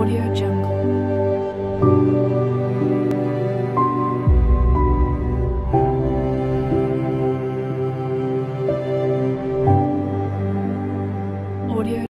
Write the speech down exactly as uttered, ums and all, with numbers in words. Audio Jungle.